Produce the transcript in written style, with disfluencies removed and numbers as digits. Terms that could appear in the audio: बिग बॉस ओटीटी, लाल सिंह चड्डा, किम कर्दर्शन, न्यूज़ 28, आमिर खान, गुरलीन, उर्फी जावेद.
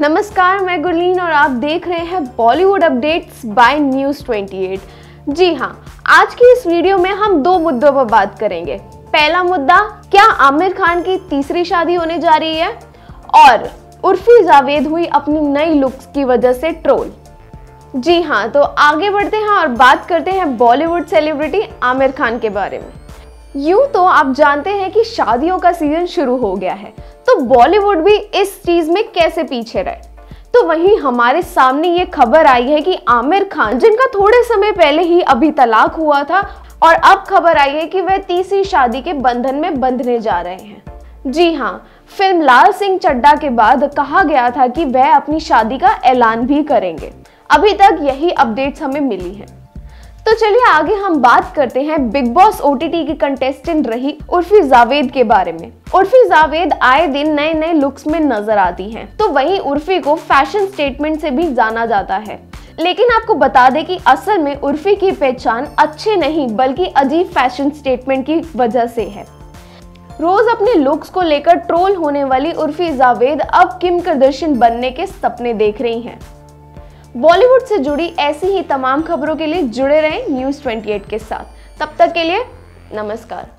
नमस्कार, मैं गुरलीन और आप देख रहे हैं बॉलीवुड अपडेट्स बाय न्यूज़ 28। जी हाँ, आज की इस वीडियो में हम दो मुद्दों पर बात करेंगे। पहला मुद्दा, क्या आमिर खान की तीसरी शादी होने जा रही है, और उर्फी जावेद हुई अपनी नई लुक्स की वजह से ट्रोल। जी हाँ, तो आगे बढ़ते हैं और बात करते हैं बॉलीवुड सेलिब्रिटी आमिर खान के बारे में। यूं तो आप जानते हैं कि शादियों का सीजन शुरू हो गया है, तो बॉलीवुड भी इस चीज में कैसे पीछे रहे। तो वहीं हमारे सामने ये खबर आई है कि आमिर खान, जिनका थोड़े समय पहले ही अभी तलाक हुआ था, और अब खबर आई है कि वह तीसरी शादी के बंधन में बंधने जा रहे हैं। जी हाँ, फिल्म लाल सिंह चड्डा के बाद कहा गया था कि वह अपनी शादी का ऐलान भी करेंगे। अभी तक यही अपडेट्स हमें मिली है। तो चलिए आगे हम बात करते हैं बिग बॉस ओटीटी की कंटेस्टेंट रही उर्फी जावेद के बारे में। उर्फी जावेद आए दिन नए नए लुक्स में नजर आती हैं, तो वहीं उर्फी को फैशन स्टेटमेंट से भी जाना जाता है। लेकिन आपको बता दें कि असल में उर्फी की पहचान अच्छे नहीं बल्कि अजीब फैशन स्टेटमेंट की वजह से है। रोज अपने लुक्स को लेकर ट्रोल होने वाली उर्फी जावेद अब किम कर्दर्शन बनने के सपने देख रही है। बॉलीवुड से जुड़ी ऐसी ही तमाम खबरों के लिए जुड़े रहें न्यूज़ 28 के साथ। तब तक के लिए नमस्कार।